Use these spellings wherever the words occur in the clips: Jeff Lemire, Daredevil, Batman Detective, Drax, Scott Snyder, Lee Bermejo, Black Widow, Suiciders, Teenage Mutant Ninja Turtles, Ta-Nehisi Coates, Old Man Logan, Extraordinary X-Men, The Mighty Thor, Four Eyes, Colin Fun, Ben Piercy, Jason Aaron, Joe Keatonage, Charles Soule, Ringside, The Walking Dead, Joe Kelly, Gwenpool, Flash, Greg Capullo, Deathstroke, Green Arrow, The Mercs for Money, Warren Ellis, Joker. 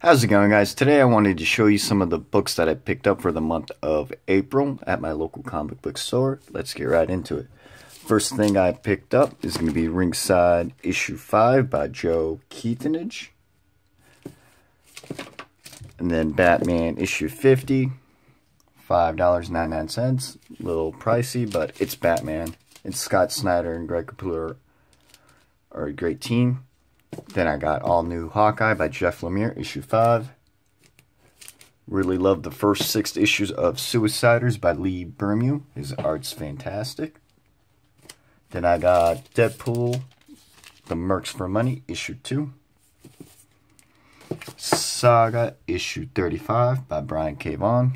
How's it going, guys? Today I wanted to show you some of the books that I picked up for the month of April at my local comic book store. Let's get right into it. First thing I picked up is going to be Ringside Issue 5 by Joe Keatonage. And then Batman Issue 50, $5.99. A little pricey, but it's Batman. It's Scott Snyder and Greg Capullo are a great team. Then I got All-New Hawkeye by Jeff Lemire, Issue 5. Really loved the first 6 issues of Suiciders by Lee Bermejo. His art's fantastic. Then I got Deadpool, The Mercs for Money, Issue 2. Saga, Issue 35 by Brian K. Vaughan.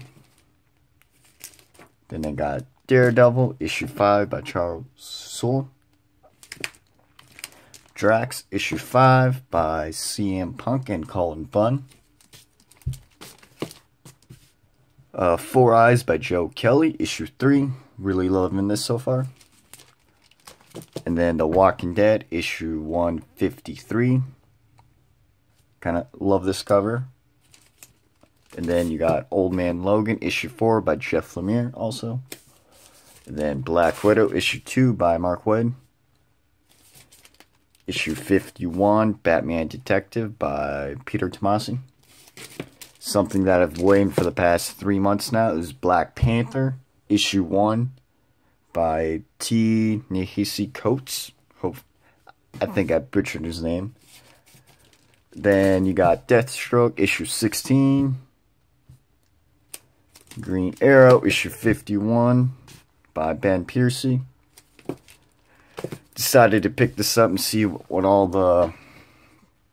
Then I got Daredevil, Issue 5 by Charles Soule. Drax, Issue 5 by CM Punk and Colin Fun. Four Eyes by Joe Kelly, Issue 3. Really loving this so far. And then The Walking Dead, Issue 153. Kind of love this cover. And then you got Old Man Logan, Issue 4 by Jeff Lemire also. And then Black Widow, Issue 2 by Mark Waid. Issue 51, Batman Detective by Peter Tomasi. Something that I've waited for the past 3 months now is Black Panther, Issue 1 by Ta-Nehisi Coates. I think I butchered his name. Then you got Deathstroke, Issue 16. Green Arrow, Issue 51 by Ben Piercy. Decided to pick this up and see what all the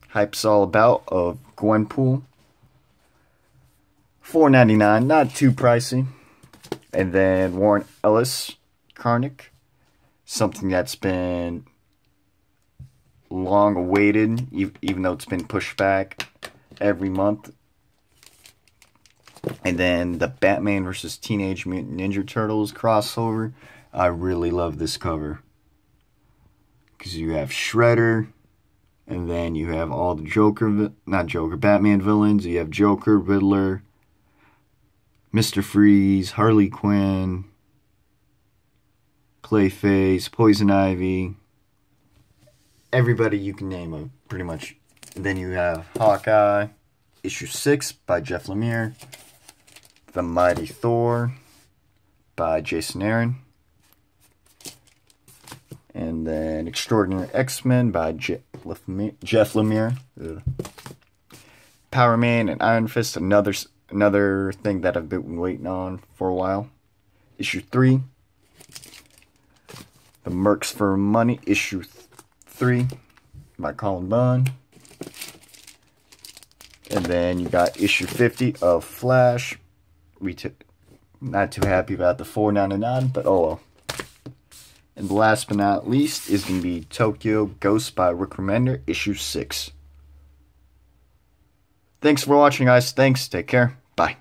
hype's all about of Gwenpool. $4.99, not too pricey. And then Warren Ellis, Karnick. Something that's been long awaited, even though it's been pushed back every month. And then the Batman vs. Teenage Mutant Ninja Turtles crossover. I really love this cover, because you have Shredder, and then you have all the Batman villains. You have Joker, Riddler, Mr. Freeze, Harley Quinn, Clayface, Poison Ivy, everybody you can name, pretty much. And then you have Hawkeye, Issue 6 by Jeff Lemire, The Mighty Thor by Jason Aaron, and then Extraordinary X-Men by Jeff Lemire. Ugh. Power Man and Iron Fist, another thing that I've been waiting on for a while. Issue 3. The Mercs for Money, Issue 3 by Colin Fun. And then you got Issue 50 of Flash. Not too happy about the $4.99, but oh well. And last but not least is going to be Tokyo Ghost by Rick Remender, Issue 6. Thanks for watching, guys. Thanks. Take care. Bye.